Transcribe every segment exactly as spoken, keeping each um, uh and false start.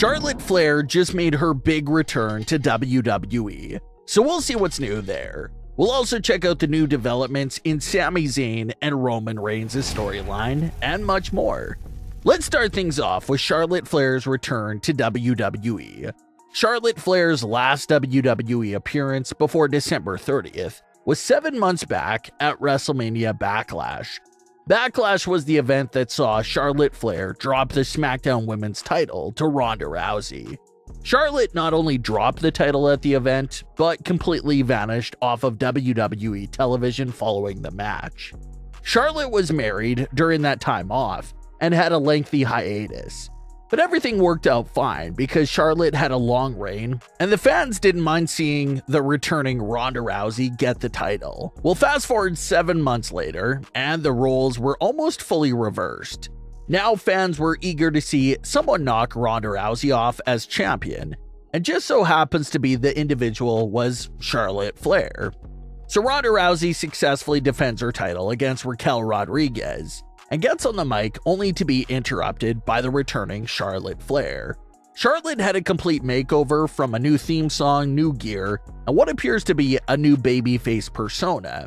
Charlotte Flair just made her big return to W W E, so we'll see what's new there. We'll also check out the new developments in Sami Zayn and Roman Reigns' storyline, and much more. Let's start things off with Charlotte Flair's return to W W E. Charlotte Flair's last W W E appearance before December thirtieth was seven months back at WrestleMania Backlash. Backlash was the event that saw Charlotte Flair drop the SmackDown Women's title to Ronda Rousey. Charlotte not only dropped the title at the event, but completely vanished off of W W E television following the match. Charlotte was married during that time off and had a lengthy hiatus. But everything worked out fine because Charlotte had a long reign, and the fans didn't mind seeing the returning Ronda Rousey get the title. Well, fast forward seven months later, and the roles were almost fully reversed. Now fans were eager to see someone knock Ronda Rousey off as champion, and just so happens to be the individual was Charlotte Flair. So Ronda Rousey successfully defends her title against Raquel Rodriguez, and gets on the mic only to be interrupted by the returning Charlotte Flair. Charlotte had a complete makeover from a new theme song, new gear, and what appears to be a new babyface persona.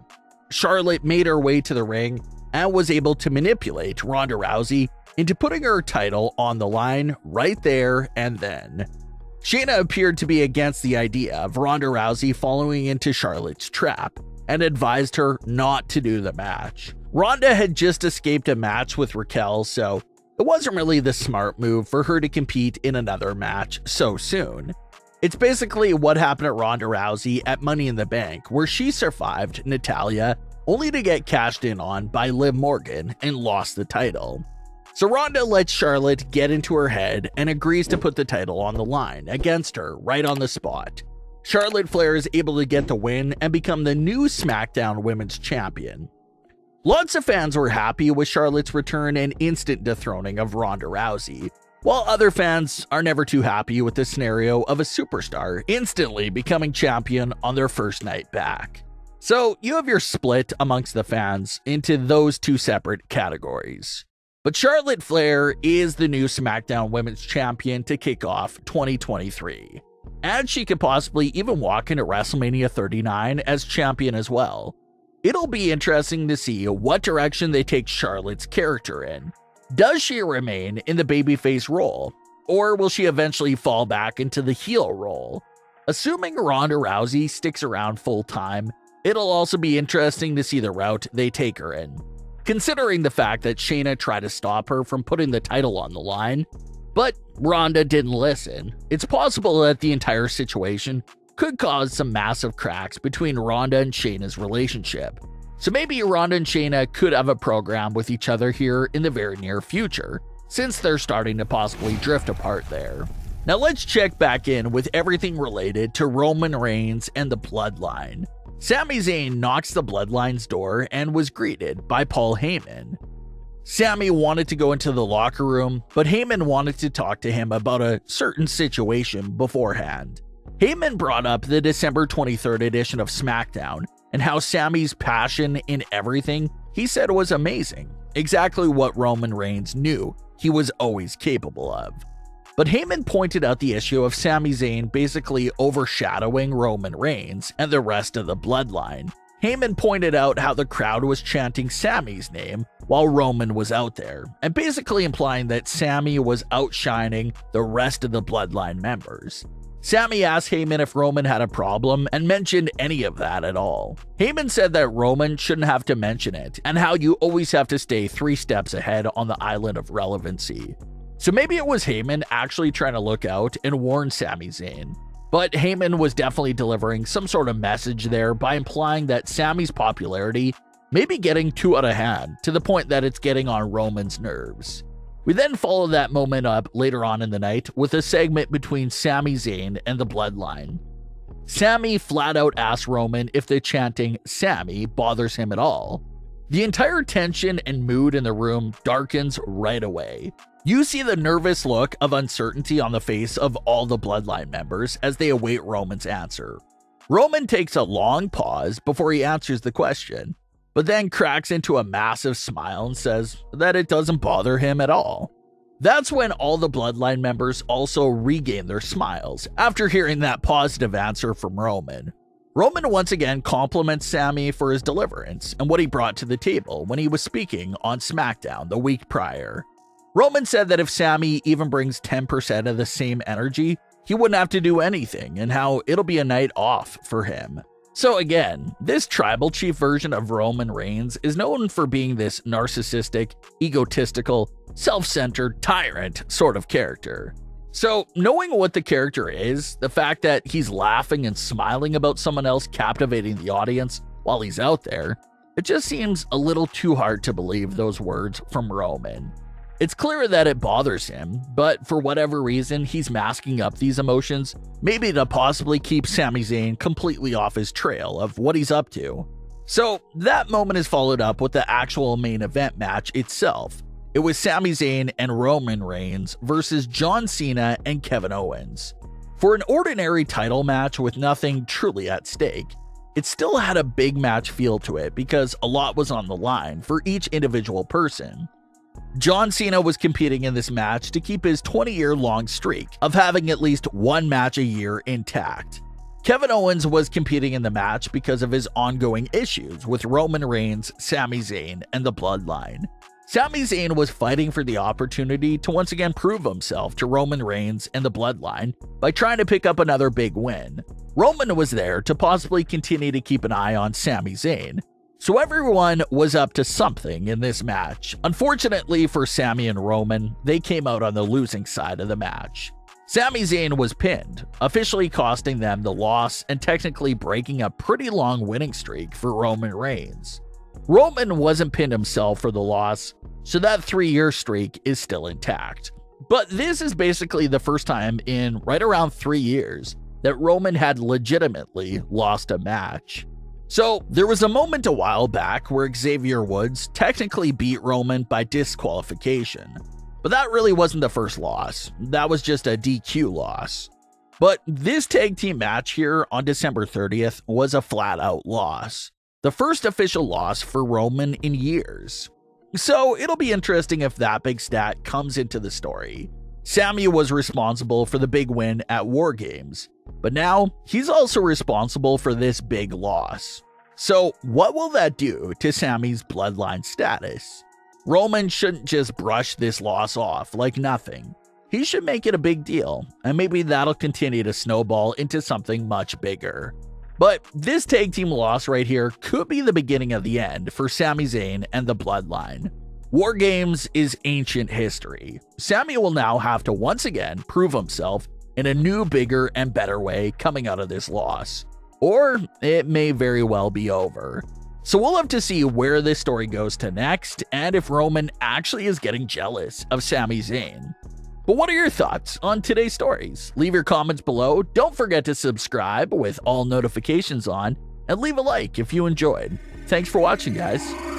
Charlotte made her way to the ring, and was able to manipulate Ronda Rousey into putting her title on the line right there and then. Shayna appeared to be against the idea of Ronda Rousey falling into Charlotte's trap and advised her not to do the match. Ronda had just escaped a match with Raquel, so it wasn't really the smart move for her to compete in another match so soon. It's basically what happened at Ronda Rousey at Money in the Bank, where she survived Natalia only to get cashed in on by Liv Morgan and lost the title. So Ronda lets Charlotte get into her head and agrees to put the title on the line against her right on the spot. Charlotte Flair is able to get the win and become the new SmackDown Women's Champion. Lots of fans were happy with Charlotte's return and instant dethroning of Ronda Rousey, while other fans are never too happy with the scenario of a superstar instantly becoming champion on their first night back. So you have your split amongst the fans into those two separate categories. But Charlotte Flair is the new SmackDown Women's Champion to kick off twenty twenty-three. And she could possibly even walk into WrestleMania thirty-nine as champion as well. It'll be interesting to see what direction they take Charlotte's character in. Does she remain in the babyface role? Or will she eventually fall back into the heel role? Assuming Ronda Rousey sticks around full time, it'll also be interesting to see the route they take her in, considering the fact that Shayna tried to stop her from putting the title on the line, but Ronda didn't listen. It's possible that the entire situation could cause some massive cracks between Ronda and Shayna's relationship, so maybe Ronda and Shayna could have a program with each other here in the very near future, since they're starting to possibly drift apart there. Now let's check back in with everything related to Roman Reigns and the Bloodline. Sami Zayn knocks the Bloodline's door and was greeted by Paul Heyman. Sami wanted to go into the locker room, but Heyman wanted to talk to him about a certain situation beforehand. Heyman brought up the December twenty-third edition of SmackDown and how Sami's passion in everything he said was amazing, exactly what Roman Reigns knew he was always capable of. But Heyman pointed out the issue of Sami Zayn basically overshadowing Roman Reigns and the rest of the Bloodline. Heyman pointed out how the crowd was chanting Sami's name while Roman was out there, and basically implying that Sami was outshining the rest of the Bloodline members. Sami asked Heyman if Roman had a problem and mentioned any of that at all. Heyman said that Roman shouldn't have to mention it, and how you always have to stay three steps ahead on the island of relevancy. So maybe it was Heyman actually trying to look out and warn Sami Zayn. But Heyman was definitely delivering some sort of message there by implying that Sami's popularity may be getting too out of hand, to the point that it's getting on Roman's nerves. We then follow that moment up later on in the night with a segment between Sami Zayn and the Bloodline. Sami flat out asks Roman if the chanting Sami bothers him at all. The entire tension and mood in the room darkens right away. You see the nervous look of uncertainty on the face of all the Bloodline members as they await Roman's answer. Roman takes a long pause before he answers the question, but then cracks into a massive smile and says that it doesn't bother him at all. That's when all the Bloodline members also regain their smiles, after hearing that positive answer from Roman. Roman once again compliments Sami for his deliverance and what he brought to the table when he was speaking on SmackDown the week prior. Roman said that if Sami even brings ten percent of the same energy, he wouldn't have to do anything, and how it'll be a night off for him. So again, this tribal chief version of Roman Reigns is known for being this narcissistic, egotistical, self-centered tyrant sort of character. So knowing what the character is, the fact that he's laughing and smiling about someone else captivating the audience while he's out there, it just seems a little too hard to believe those words from Roman. It's clear that it bothers him, but for whatever reason, he's masking up these emotions, maybe to possibly keep Sami Zayn completely off his trail of what he's up to. So that moment is followed up with the actual main event match itself. It was Sami Zayn and Roman Reigns versus John Cena and Kevin Owens. For an ordinary title match with nothing truly at stake, it still had a big match feel to it because a lot was on the line for each individual person. John Cena was competing in this match to keep his twenty-year-long streak of having at least one match a year intact. Kevin Owens was competing in the match because of his ongoing issues with Roman Reigns, Sami Zayn, and the Bloodline. Sami Zayn was fighting for the opportunity to once again prove himself to Roman Reigns and the Bloodline by trying to pick up another big win. Roman was there to possibly continue to keep an eye on Sami Zayn. So everyone was up to something in this match. Unfortunately for Sami and Roman, they came out on the losing side of the match. Sami Zayn was pinned, officially costing them the loss and technically breaking a pretty long winning streak for Roman Reigns. Roman wasn't pinned himself for the loss, so that three-year streak is still intact. But this is basically the first time in right around three years that Roman had legitimately lost a match. So there was a moment a while back where Xavier Woods technically beat Roman by disqualification, but that really wasn't the first loss. That was just a D Q loss. But this tag team match here on December thirtieth was a flat-out loss, the first official loss for Roman in years. So it'll be interesting if that big stat comes into the story. Sami was responsible for the big win at War Games, but now he's also responsible for this big loss. So what will that do to Sami's Bloodline status? Roman shouldn't just brush this loss off like nothing. He should make it a big deal, and maybe that'll continue to snowball into something much bigger. But this tag team loss right here could be the beginning of the end for Sami Zayn and the Bloodline. War Games is ancient history. Sami will now have to once again prove himself in a new, bigger, and better way coming out of this loss. Or it may very well be over. So we'll have to see where this story goes to next, and if Roman actually is getting jealous of Sami Zayn. But what are your thoughts on today's stories? Leave your comments below. Don't forget to subscribe with all notifications on, and leave a like if you enjoyed. Thanks for watching, guys.